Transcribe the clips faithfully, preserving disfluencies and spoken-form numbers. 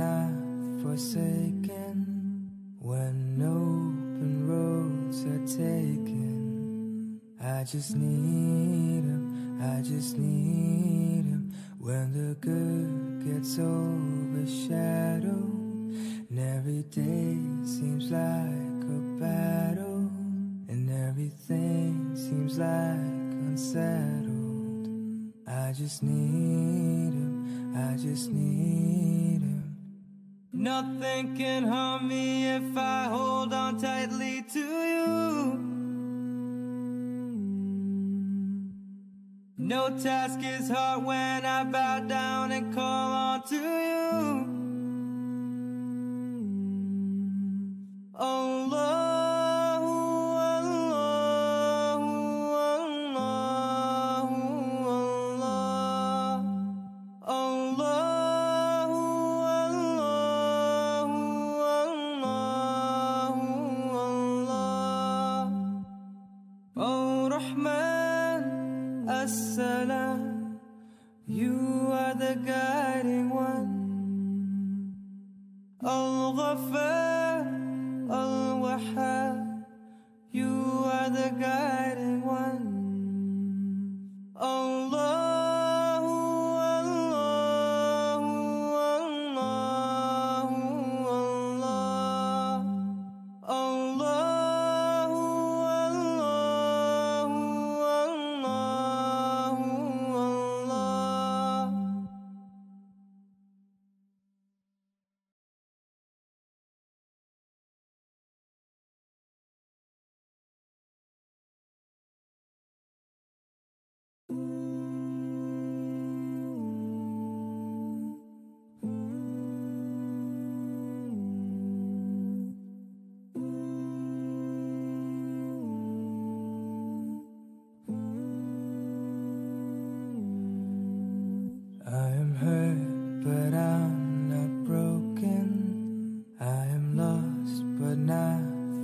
not forsaken. When open roads are taken, I just need him, I just need him. When the good gets overshadowed, and every day seems like a battle, and everything seems like unsettled. I just need him, I just need him. Nothing can harm me if I hold on tightly to you. No task is hard when I bow down and call on to you. Oh Lord, you are the guiding one. Al-Ghaffar, Al-Wahhab, you are the guiding one. Allahu, Allahu, Allahu, Allah, Allah.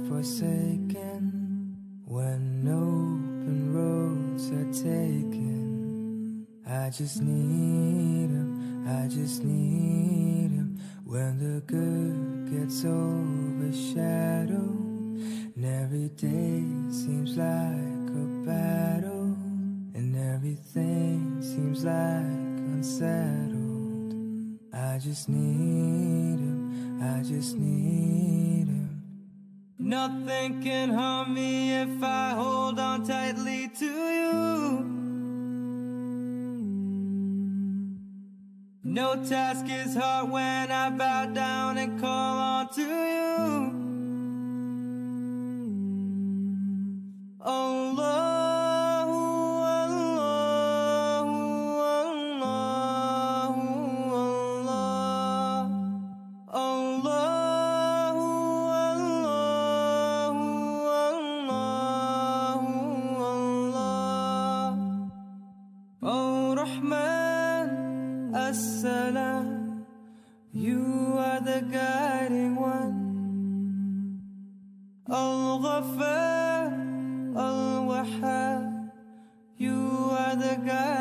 Forsaken, when open roads are taken, I just need him, I just need him. When the good gets overshadowed, and every day seems like a battle, and everything seems like unsettled. I just need him, I just need him. Nothing can harm me if I hold on tightly to you. No task is hard when I bow down and call on to you. Oh Lord, you are the guiding one. Al-Ghaffar, Al-Wahhab, you are the guiding one.